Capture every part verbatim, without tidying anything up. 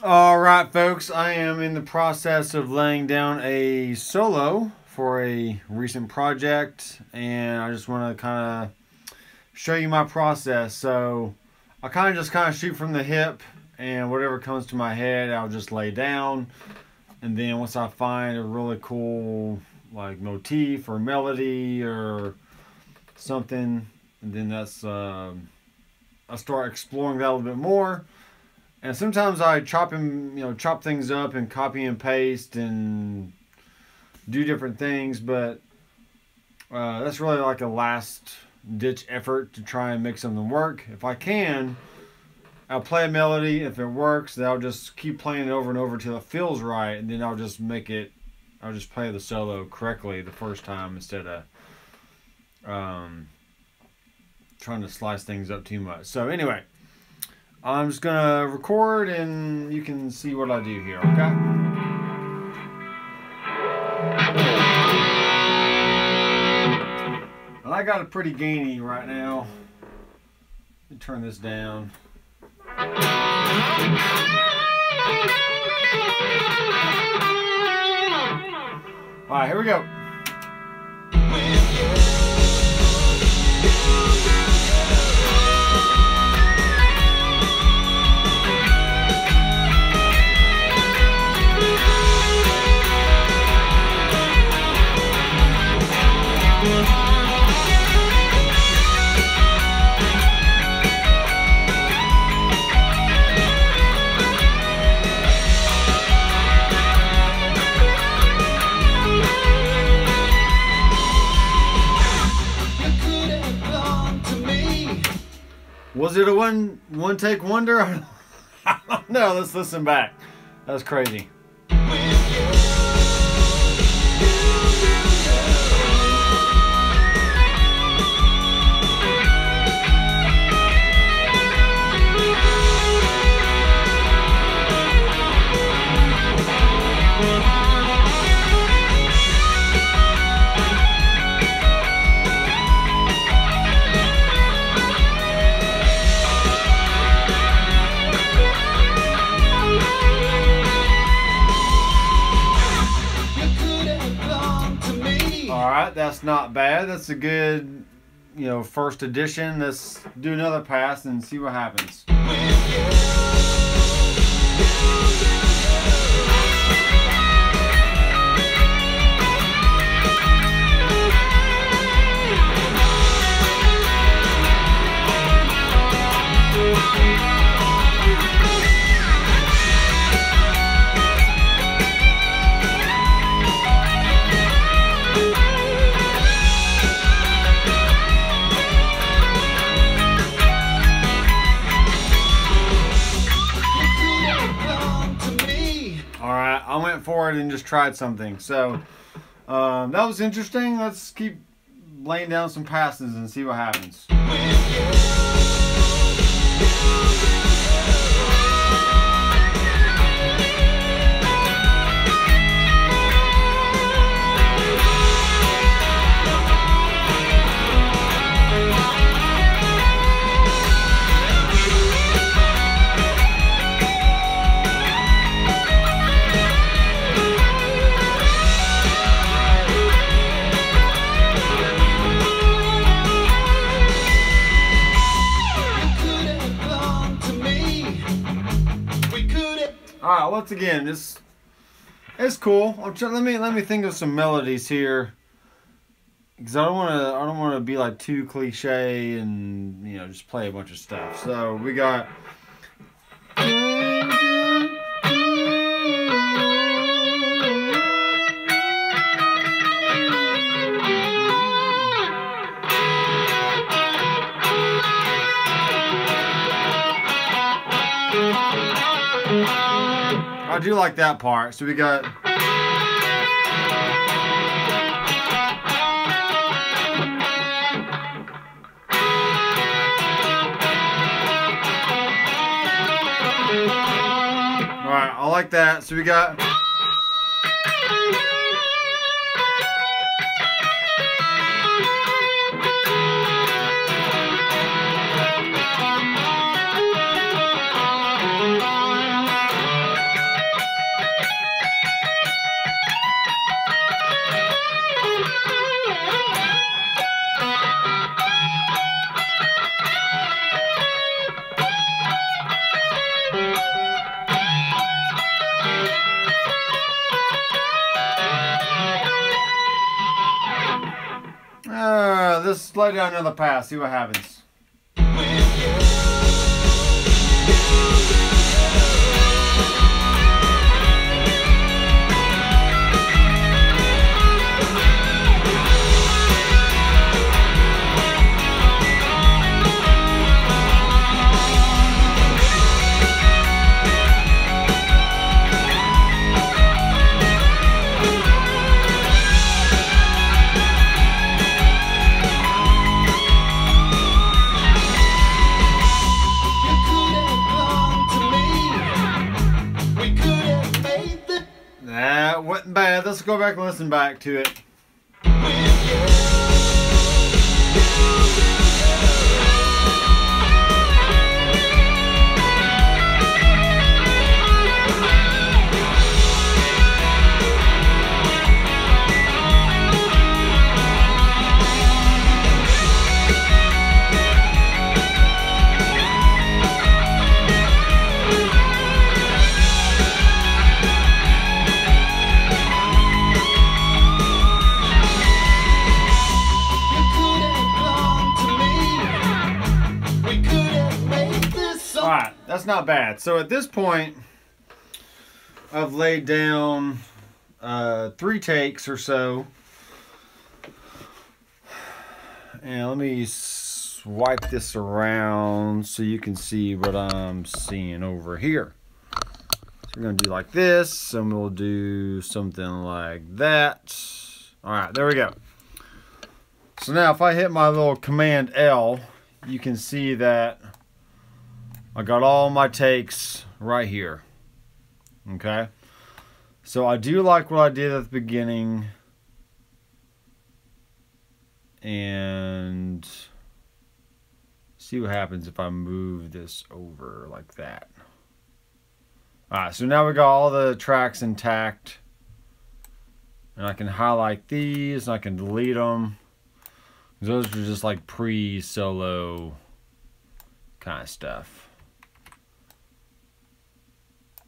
All right, folks, I am in the process of laying down a solo for a recent project, and I just want to kind of show you my process. So I kind of just kind of shoot from the hip, and whatever comes to my head, I'll just lay down. And then once I find a really cool like motif or melody or something, and then that's uh, I start exploring that a little bit more. And sometimes I chop and, you know, chop things up and copy and paste and do different things, but uh, that's really like a last-ditch effort to try and make something work. If I can, I'll play a melody. If it works, then I'll just keep playing it over and over till it feels right, and then I'll just make it. I'll just play the solo correctly the first time instead of um, trying to slice things up too much. So anyway. I'm just gonna record and you can see what I do here, okay? Well, I got it pretty gainy right now. Let me turn this down. Alright, here we go. Was it a one one take wonder? I don't know. Let's listen back. That was crazy. That's not bad. That's a good, you know, first edition. Let's do another pass and see what happens. For it and just tried something. So um, that was interesting. Let's keep laying down some passes and see what happens. Alright, once again, it's it's cool. I'm trying, let me let me think of some melodies here, because I don't want to I don't want to be like too cliche and, you know, just play a bunch of stuff. So we got. I do like that part. So we got. All right, I like that. So we got. just slide down another pass, see what happens. That wasn't bad. Let's go back and listen back to it. That's not bad. So at this point, I've laid down uh, three takes or so. And let me swipe this around so you can see what I'm seeing over here. So we're gonna do like this, and we'll do something like that. All right, there we go. So now if I hit my little Command L, you can see that I got all my takes right here, okay? So I do like what I did at the beginning, and see what happens if I move this over like that. All right, so now we got all the tracks intact, and I can highlight these, and I can delete them. Those are just like pre-solo kind of stuff.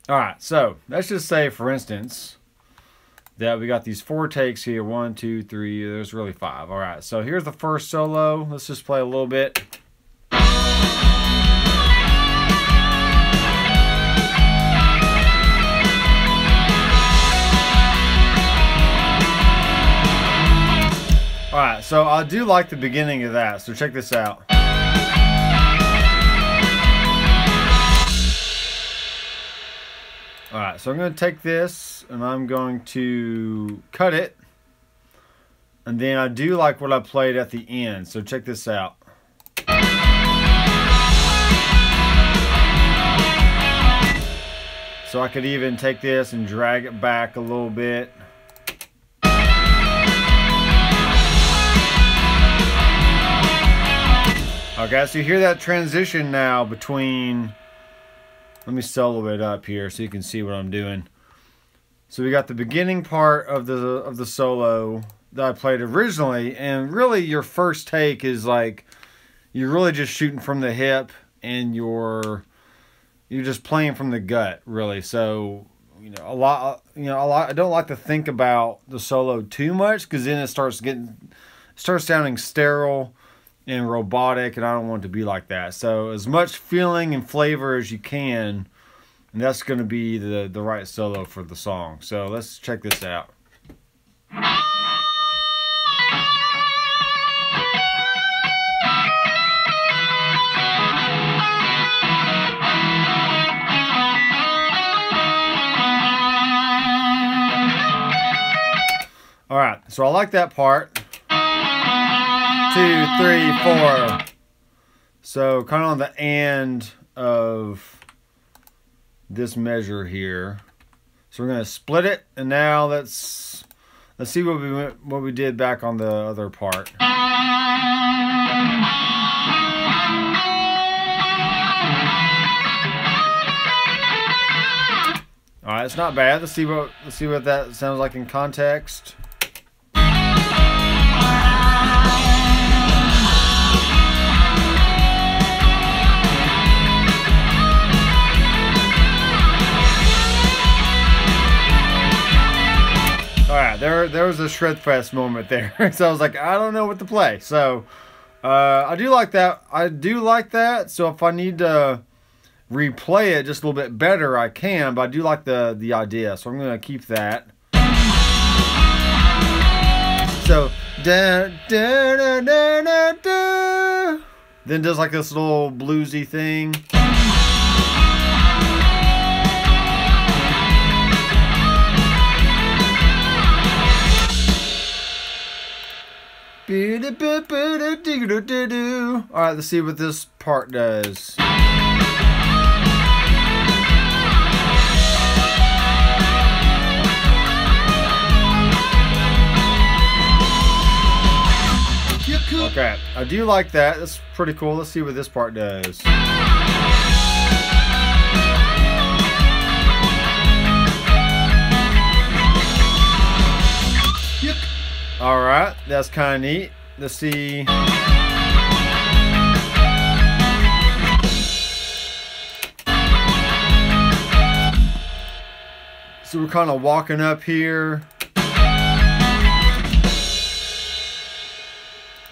Alright, so let's just say, for instance, that we got these four takes here. One, two, three, there's really five. Alright, so here's the first solo. Let's just play a little bit. Alright, so I do like the beginning of that, so check this out. Alright, so I'm going to take this, and I'm going to cut it, and then I do like what I played at the end, so check this out. So I could even take this and drag it back a little bit. Okay, so you hear that transition now between... Let me solo it up here so you can see what I'm doing. So we got the beginning part of the of the solo that I played originally, and really your first take is like you're really just shooting from the hip, and you're you're just playing from the gut, really. So you know a lot you know a lot. I don't like to think about the solo too much, because then it starts getting starts sounding sterile and robotic, and I don't want it to be like that. So as much feeling and flavor as you can, and that's going to be the the right solo for the song. So let's check this out. All right, so I like that part. Two, three, four. So kind of on the end of this measure here. So we're gonna split it, and now let's let's see what we went, what we did back on the other part. All right, it's not bad. Let's see what let's see what that sounds like in context. there there was a Shredfest moment there. So I was like, I don't know what to play. So uh, I do like that. I do like that. So if I need to replay it just a little bit better, I can. But I do like the the idea. So I'm gonna keep that. So da, da, da, da, da, da. Then does like this little bluesy thing. Alright, let's see what this part does. Okay, I do like that. That's pretty cool. Let's see what this part does. Alright, that's kind of neat. Let's see. So we're kind of walking up here.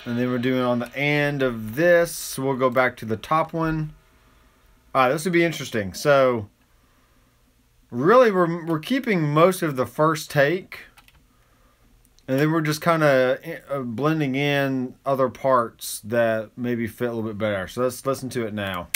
And then we're doing on the end of this. So we'll go back to the top one. Alright, this would be interesting. So, really, we're, we're keeping most of the first take. And then we're just kind of blending in other parts that maybe fit a little bit better. So let's listen to it now.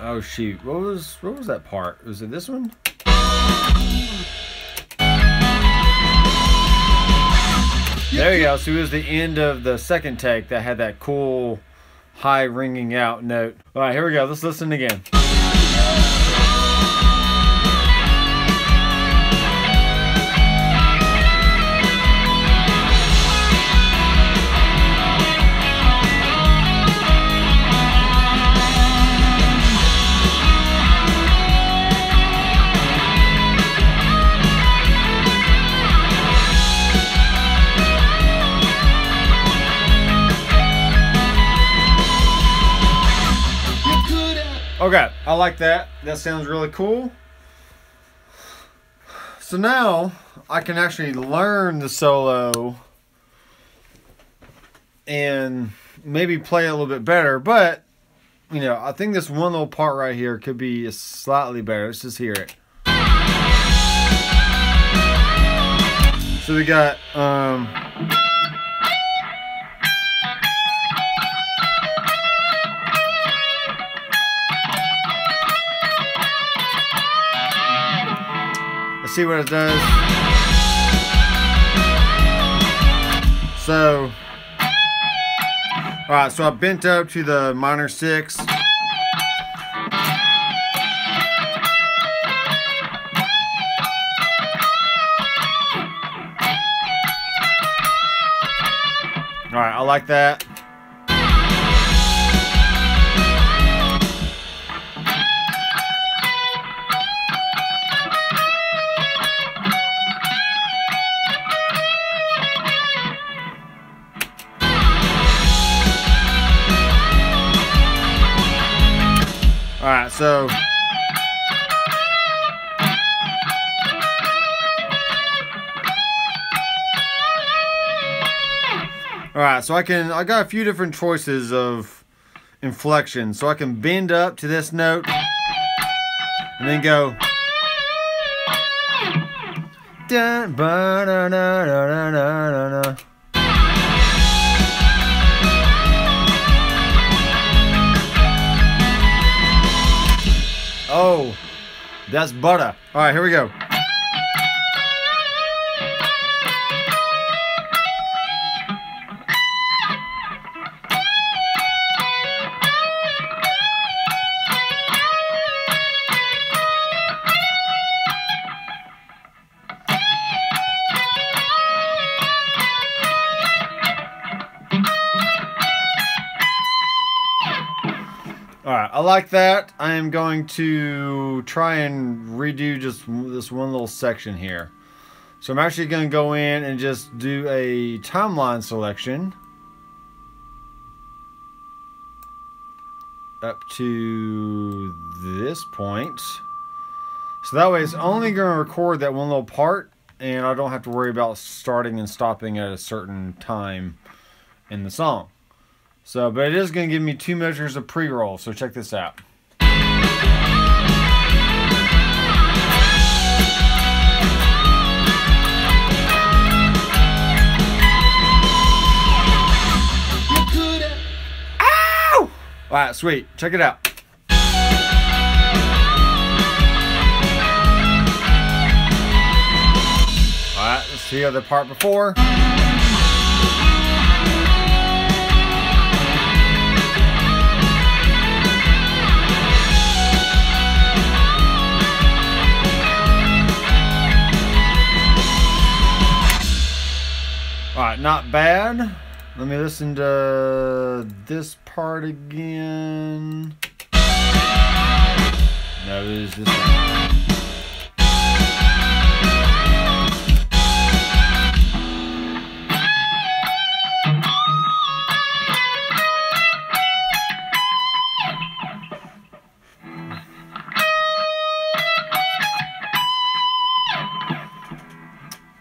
Oh shoot, what was what was that part? Was it this one? There you go, so it was the end of the second take that had that cool high ringing out note. All right, here we go, let's listen again. Okay, I like that. That sounds really cool. So now I can actually learn the solo and maybe play it a little bit better. But, you know, I think this one little part right here could be slightly better. Let's just hear it. So we got... um. See what it does. So, all right, so I bent up to the minor six. All right, I like that. Alright, so Alright, so I can I got a few different choices of inflection. So I can bend up to this note and then go dun ba da da da da da. Oh, that's butter. All right, here we go. I like that. I am going to try and redo just this one little section here. So I'm actually going to go in and just do a timeline selection up to this point. So that way it's only going to record that one little part, and I don't have to worry about starting and stopping at a certain time in the song. So, but it is going to give me two measures of pre-roll, so check this out. Ow! Alright, sweet. Check it out. Alright, let's hear the part before. Alright, not bad. Let me listen to this part again. No, it is this one.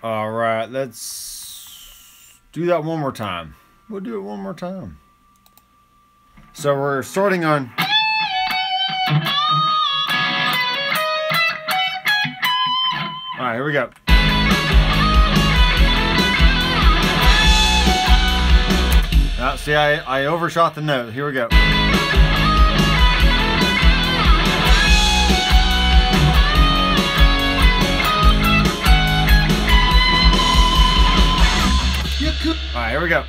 Alright, let's do that one more time. We'll do it one more time. So we're starting on. All right, here we go. Now, see, I, I overshot the note. Here we go. Alright, here we go.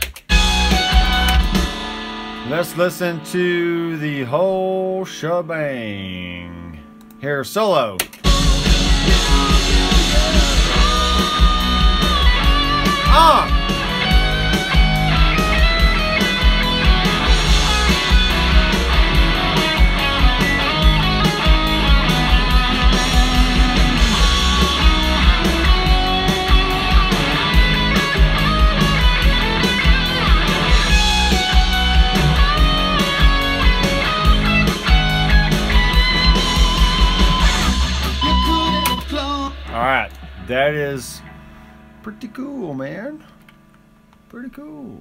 Let's listen to the whole shebang. Here, solo. Ah! That is pretty cool, man. Pretty cool.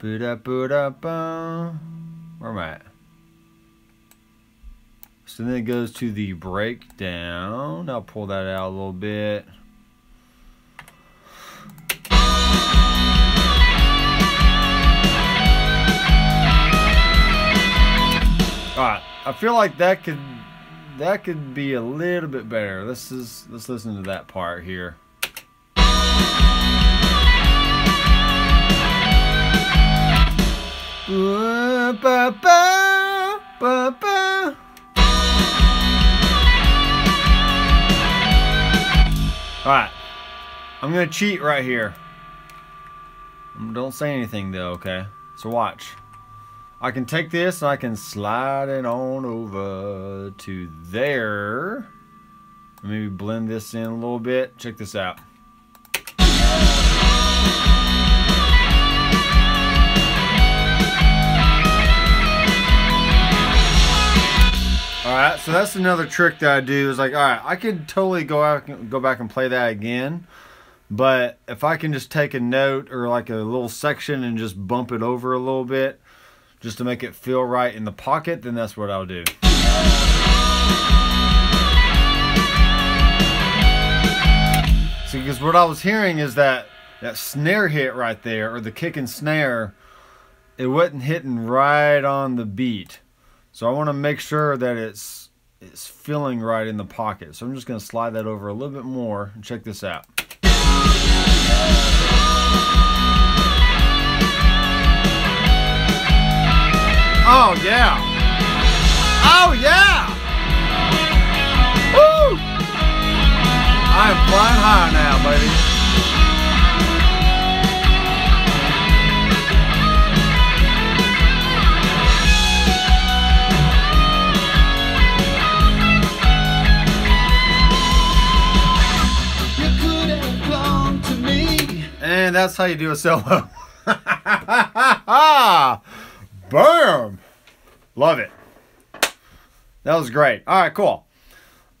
Ba-da, ba-da, ba. Where am I at? So then it goes to the breakdown. I'll pull that out a little bit. Alright, I feel like that could... That could be a little bit better. Let's just, let's listen to that part here. Alright. I'm gonna cheat right here. Don't say anything though, okay? So watch. I can take this and I can slide it on over to there. Maybe blend this in a little bit. Check this out. Alright, so that's another trick that I do is like, alright, I could totally go out and go back and play that again. But if I can just take a note or like a little section and just bump it over a little bit, just to make it feel right in the pocket, then that's what I'll do. See, because what I was hearing is that that snare hit right there, or the kick and snare, it wasn't hitting right on the beat. So I want to make sure that it's it's feeling right in the pocket. So I'm just going to slide that over a little bit more and check this out. Oh, yeah. Oh, yeah. Woo. I am flying high now, baby. And that's how you do a solo. Boom! Love it. That was great. All right, cool.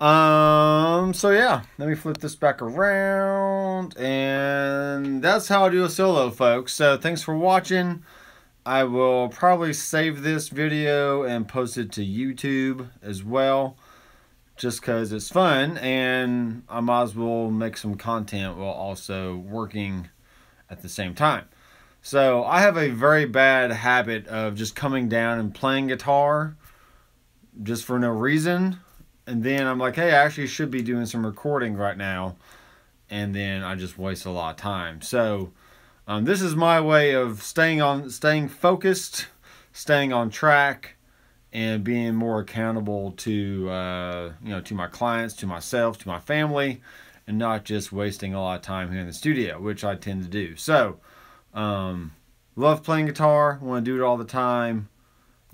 Um, so yeah, let me flip this back around, and that's how I do a solo, folks. So thanks for watching. I will probably save this video and post it to YouTube as well, just because it's fun, and I might as well make some content while also working at the same time. So I have a very bad habit of just coming down and playing guitar just for no reason. And then I'm like, hey, I actually should be doing some recording right now. And then I just waste a lot of time. So um, this is my way of staying on, staying focused, staying on track, and being more accountable to, uh, you know, to my clients, to myself, to my family, and not just wasting a lot of time here in the studio, which I tend to do. So um, love playing guitar, want to do it all the time,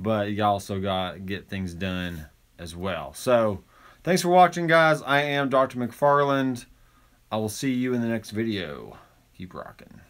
but you also got to get things done as well. So thanks for watching, guys. I am Doctor McFarland. I will see you in the next video. Keep rocking.